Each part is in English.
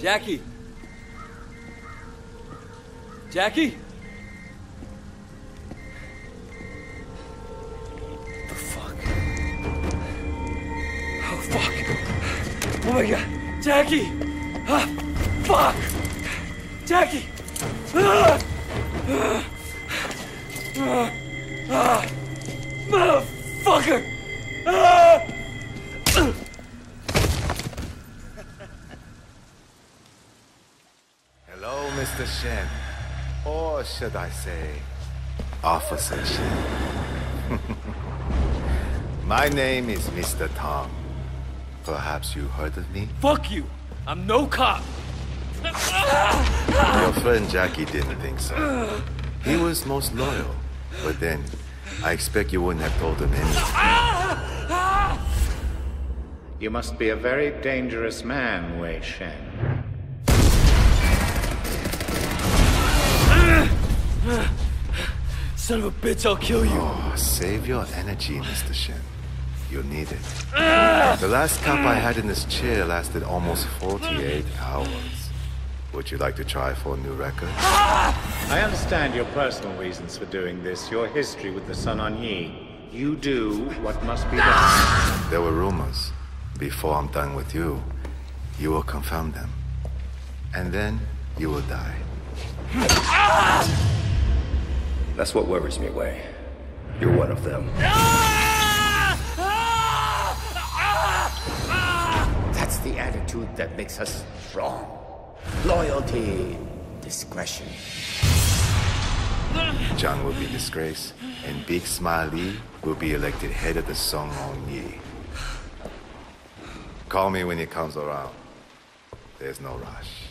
Jackie! Jackie? What the fuck? Oh, fuck! Oh, my God! Jackie! Ah, fuck! Jackie! Ah! Ah! Ah! Ah! Motherfucker! Ah! Mr. Shen, or should I say, Officer Shen. My name is Mr. Tong. Perhaps you heard of me? Fuck you! I'm no cop! Your friend Jackie didn't think so. He was most loyal, but then, I expect you wouldn't have told him anything. You must be a very dangerous man, Wei Shen. Son of a bitch, I'll kill you. Oh, save your energy, Mr. Shen. You'll need it. The last cop I had in this chair lasted almost 48 hours. Would you like to try for a new record? I understand your personal reasons for doing this, your history with the Sun On Yee. You do what must be done. There were rumors. Before I'm done with you, you will confirm them. And then you will die. That's what worries me, Wei. You're one of them. That's the attitude that makes us strong. Loyalty, discretion. Zhang will be disgraced, and Big Smile Lee will be elected head of the Sun On Yee. Call me when he comes around. There's no rush.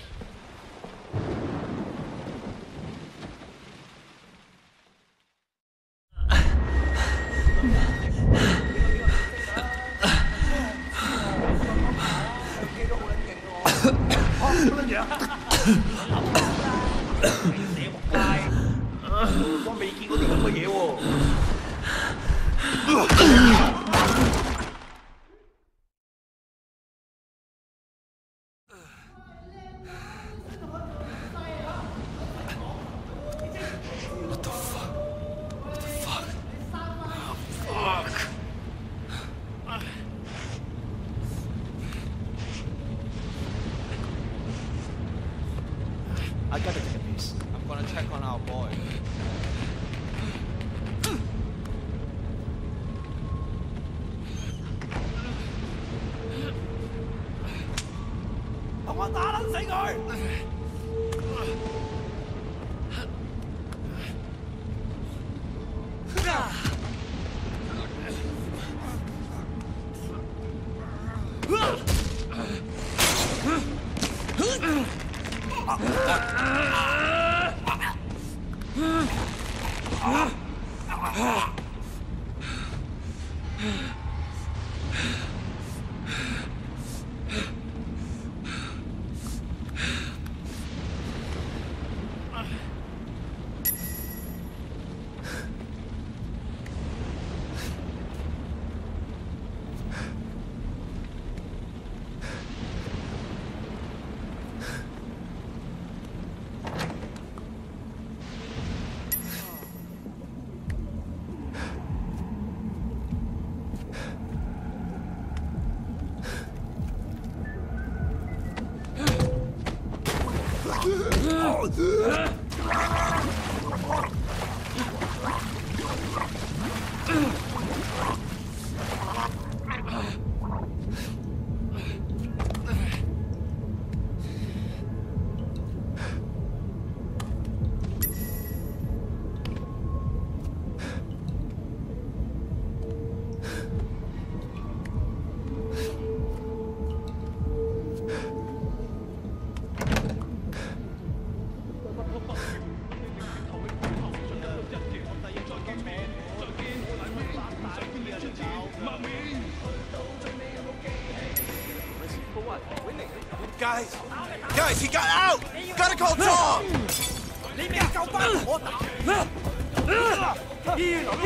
Guys, he got out! Gotta call Tom! He's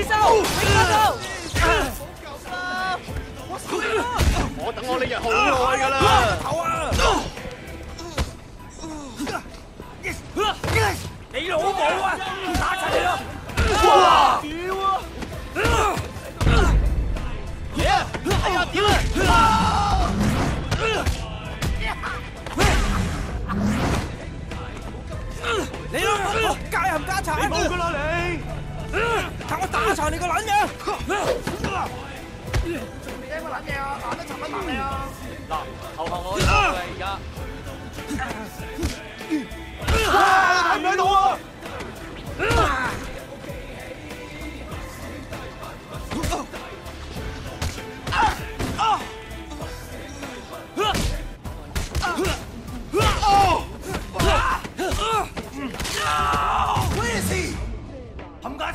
out! What's going on? I've been waiting for this for a while. Your mother! I'll kill you! Yeah! I got you! Where is he? I'm going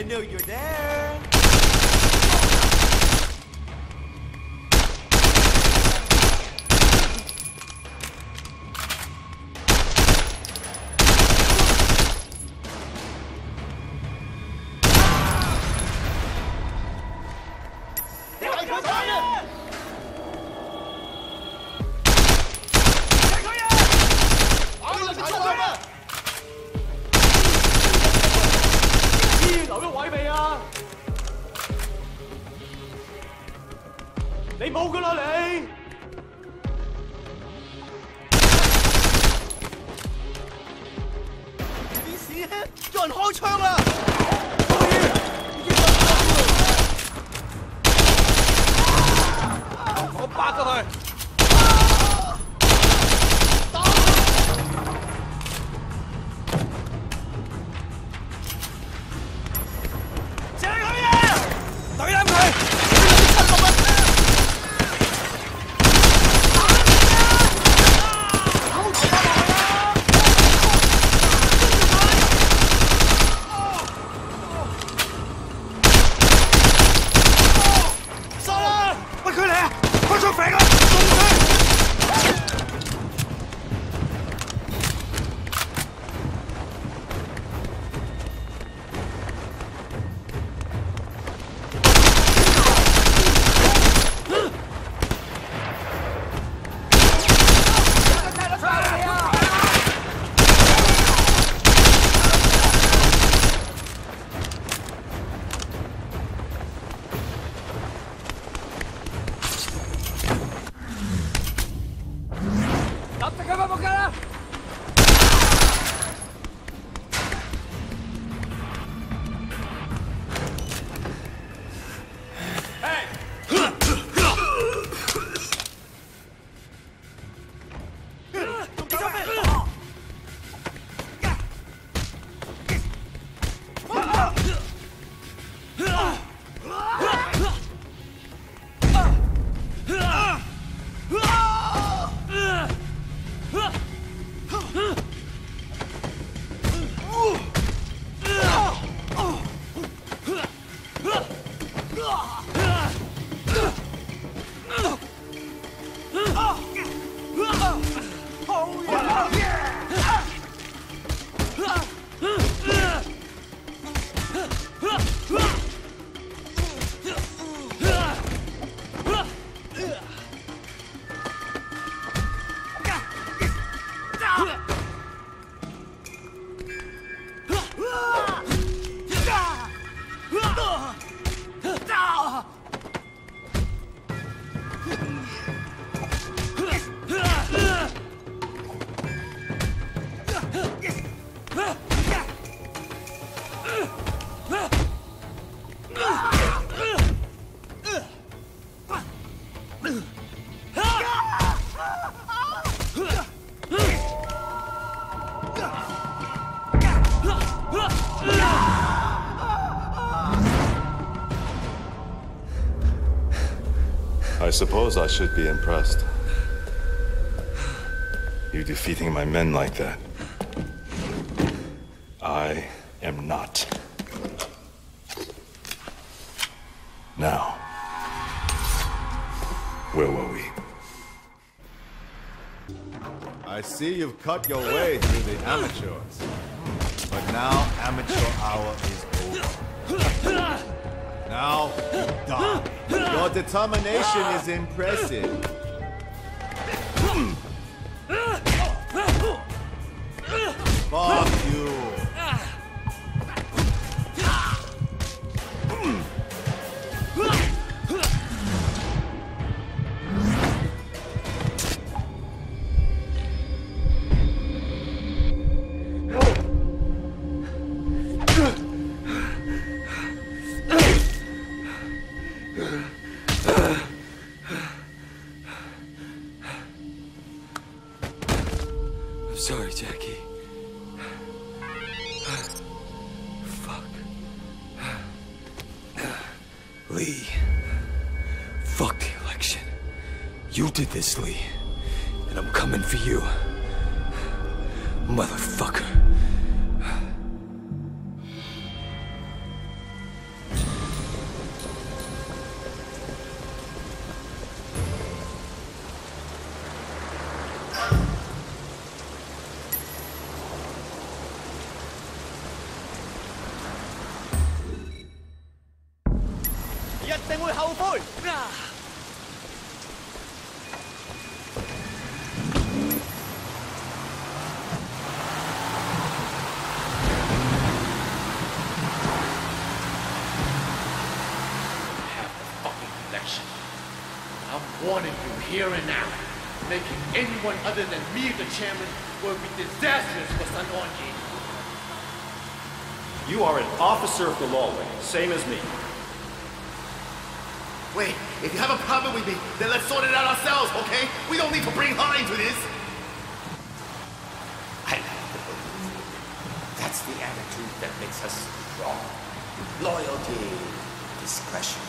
I know you're there. I suppose I should be impressed. You defeating my men like that. I am not. Now, where were we? I see you've cut your way through the amateurs. But now amateur hour is over. Now, you die. Your determination is impressive. Fuck you. Sorry, Jackie. Fuck. Lee. Fuck the election. You did this, Lee. And I'm coming for you. Motherfucker. 定會後悔。Here and now, making anyone other than me the chairman will be disastrous for Sun On Yee. You are an officer of the law, Wei, same as me. Wait, if you have a problem with me, then let's sort it out ourselves, okay? We don't need to bring her into this. I love the police. That's the attitude that makes us strong. Loyalty, discretion,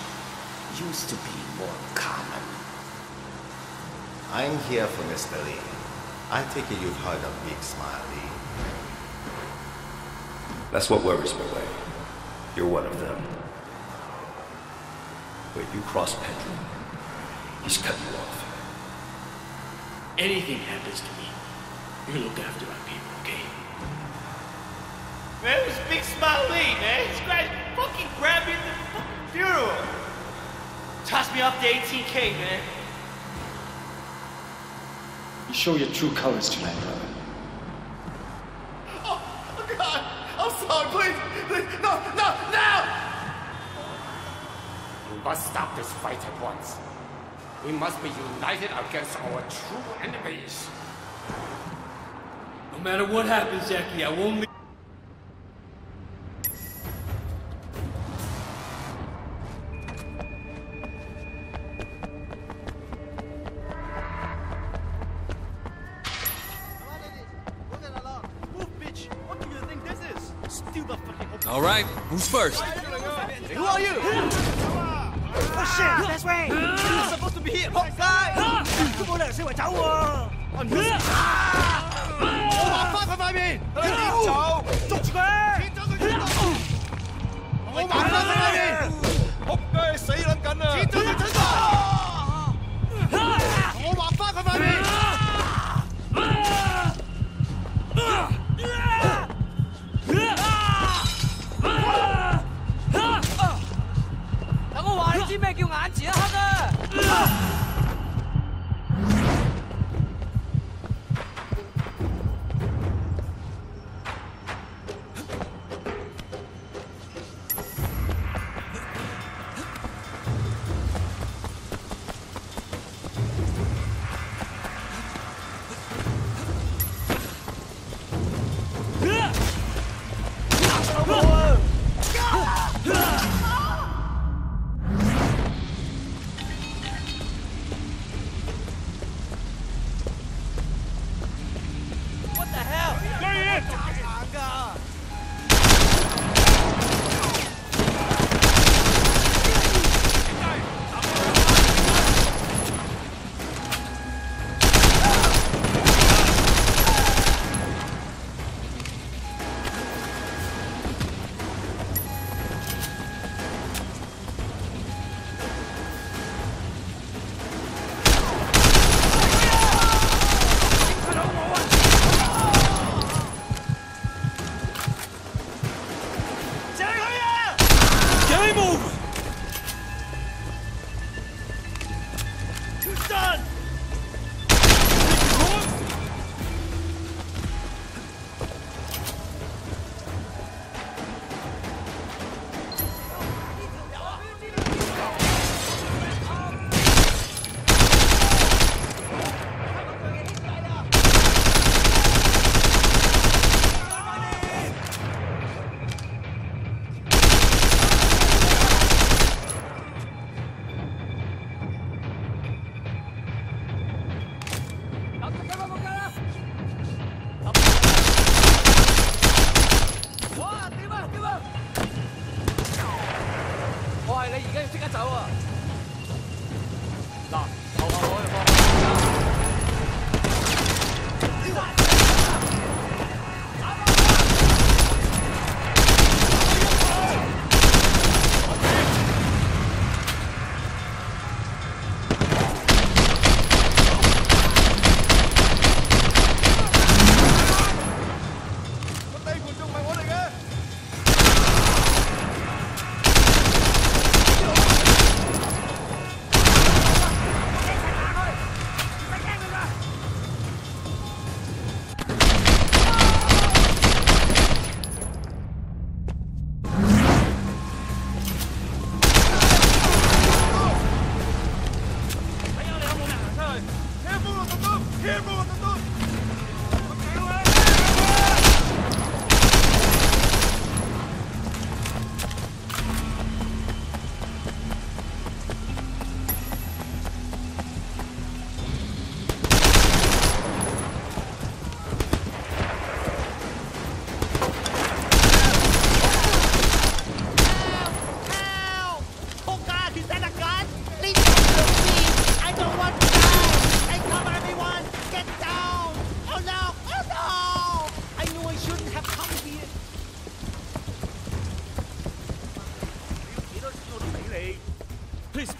used to be more common. I'm here for Mr. Lee. I take it you've heard of Big Smile Lee. That's what worries me, Wei. You're one of them. When you cross Pedro, he's cut you off. Anything happens to me, you look after our people, okay? Man, it was Big Smile Lee, man. This guy's fucking grabbed me at the fucking funeral. Toss me off to 18K, man. You show your true colors tonight, brother. Oh, oh God! I'm sorry, please! Please! No! No! No! We must stop this fight at once. We must be united against our true enemies. No matter what happens, Jackie, I won't leave. Who's first? Who are you? Oh shit, that's Ray! You're supposed to be here, pop guy! I'm here! Oh my fuck, I mean!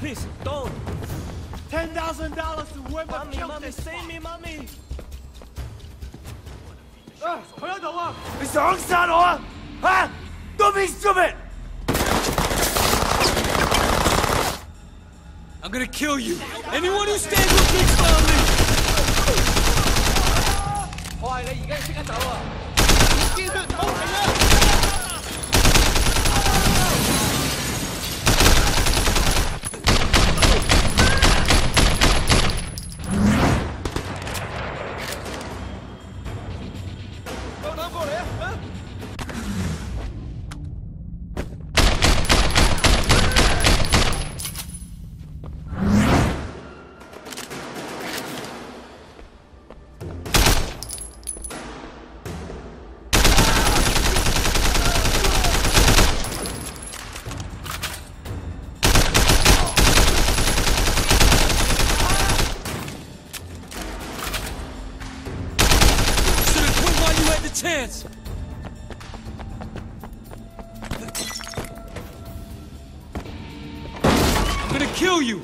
Please, don't. $10,000 to whoever killed this. Save me, mommy. It's the wrong side, or? Huh? Don't be stupid. I'm gonna kill you. Anyone who stands with Big Smile Lee. All right, you guys take it out. Excuse me.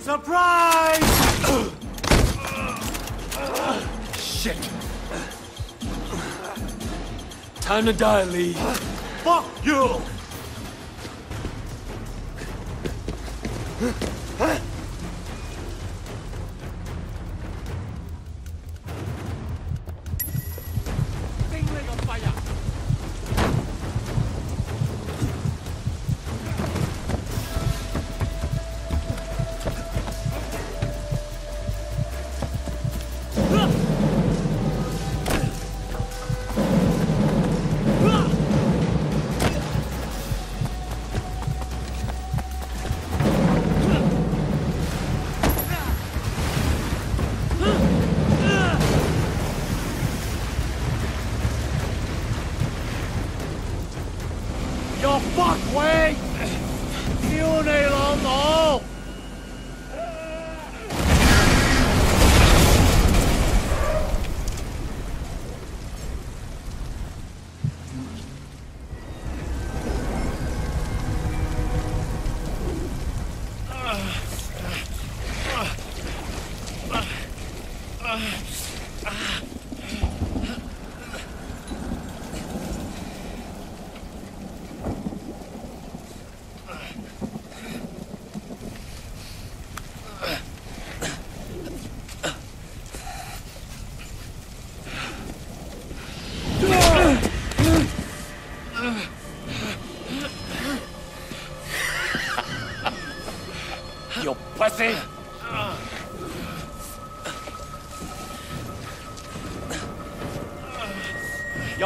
Surprise! Shit. Time to die, Lee. Fuck you!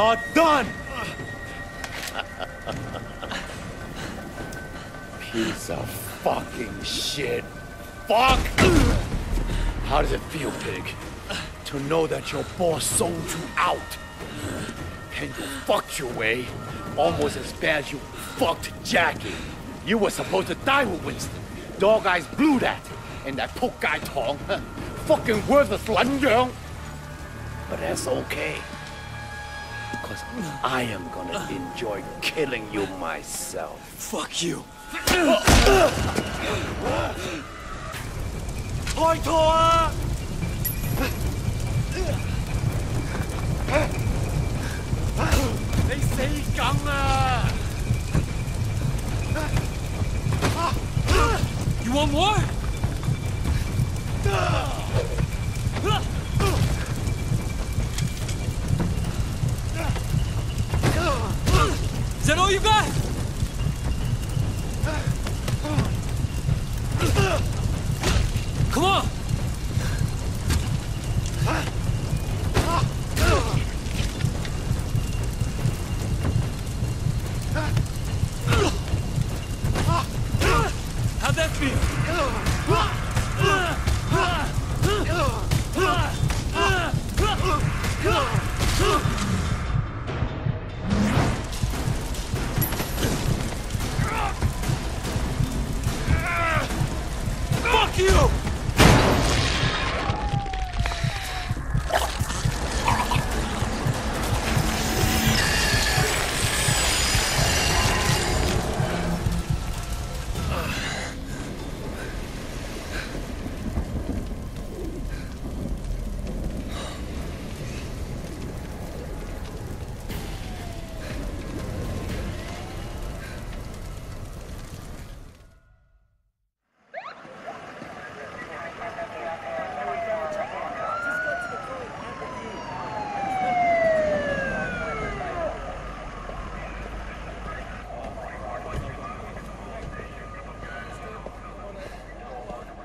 You're done! Piece of fucking shit. Fuck! How does it feel, pig? To know that your boss sold you out. Penju fucked your way almost as bad as you fucked Jackie. You were supposed to die with Winston. Dog eyes blew that. And that poke guy Tong. Fucking worthless Lan Yang. But that's okay. I am gonna enjoy killing you myself. Fuck you. They say you want more? Is that all you got? Come on! How'd that feel? You!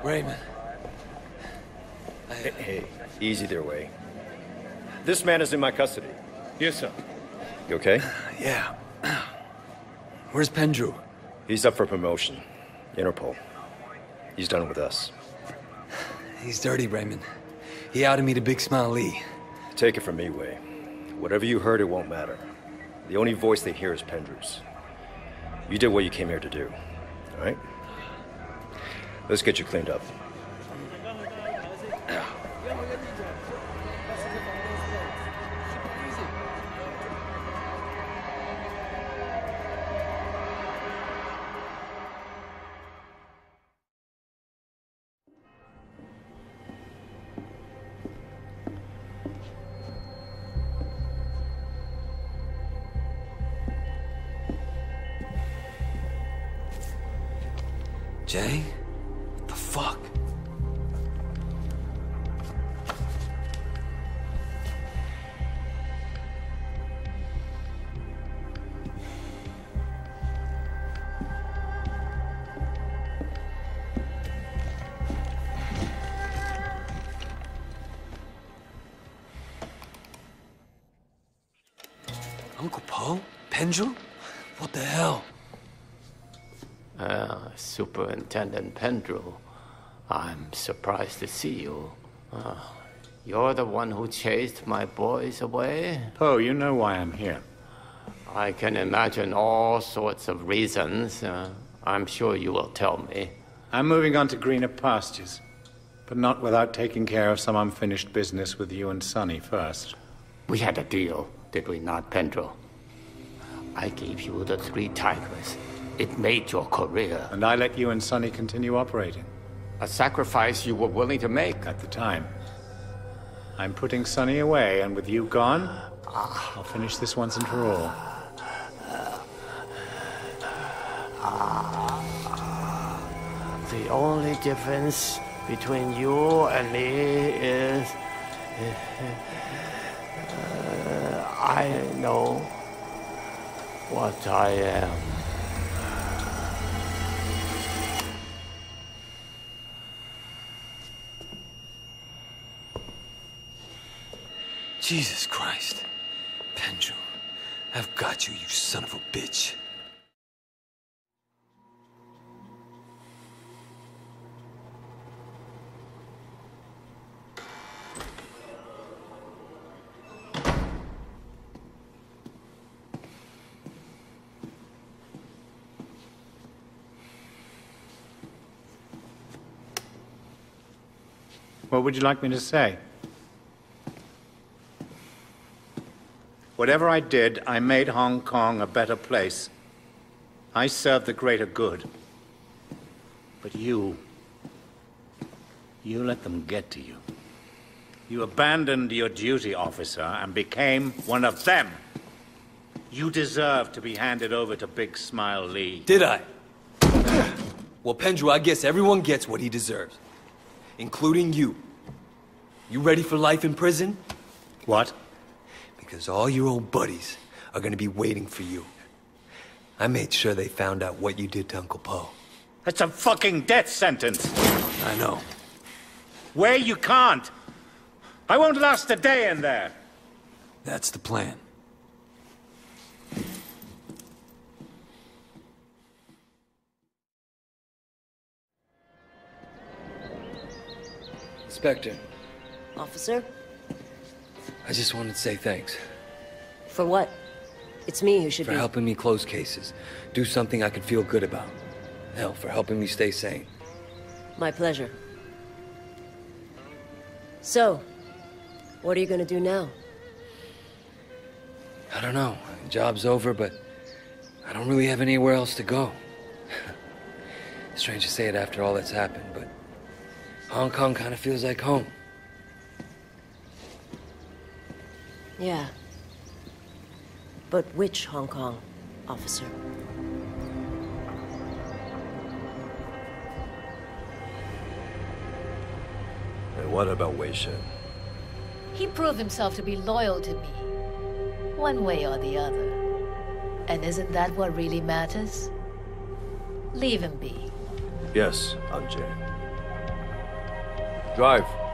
Raymond. Hey, easy there, Wei. This man is in my custody. Yes, sir. You okay? Yeah. Where's Penju? He's up for promotion. Interpol. He's done with us. He's dirty, Raymond. He outed me to Big Smile Lee. Take it from me, Wei. Whatever you heard, it won't matter. The only voice they hear is Pendril's. You did what you came here to do, all right? Let's get you cleaned up. Jay? What the fuck? Uncle Poe? Pendril? What the hell? Superintendent Pendril, I'm surprised to see you. You're the one who chased my boys away? Poe, you know why I'm here. I can imagine all sorts of reasons. I'm sure you will tell me. I'm moving on to greener pastures, but not without taking care of some unfinished business with you and Sonny first. We had a deal, did we not, Pendril? I gave you the 3 tigers. It made your career. And I let you and Sonny continue operating. A sacrifice you were willing to make. At the time. I'm putting Sonny away, and with you gone, I'll finish this once and for all. The only difference between you and me is... I know what I am. Jesus Christ. Penju, I've got you, you son of a bitch. What would you like me to say? Whatever I did, I made Hong Kong a better place. I served the greater good. But you let them get to you. You abandoned your duty, officer, and became one of them. You deserve to be handed over to Big Smile Lee. Did I? Well, Pendril, I guess everyone gets what he deserves. Including you. You ready for life in prison? What? Because all your old buddies are going to be waiting for you. I made sure they found out what you did to Uncle Poe. That's a fucking death sentence! I know. Where you can't! I won't last a day in there! That's the plan. Inspector. Officer? I just wanted to say thanks. For what? It's me who should be... For helping me close cases. Do something I could feel good about. Hell, for helping me stay sane. My pleasure. So, what are you gonna do now? I don't know. The job's over, but I don't really have anywhere else to go. Strange to say it after all that's happened, but Hong Kong kind of feels like home. Yeah. But which Hong Kong, officer? And what about Wei Shen? He proved himself to be loyal to me, one way or the other. And isn't that what really matters? Leave him be. Yes, Aunt Jane. Drive.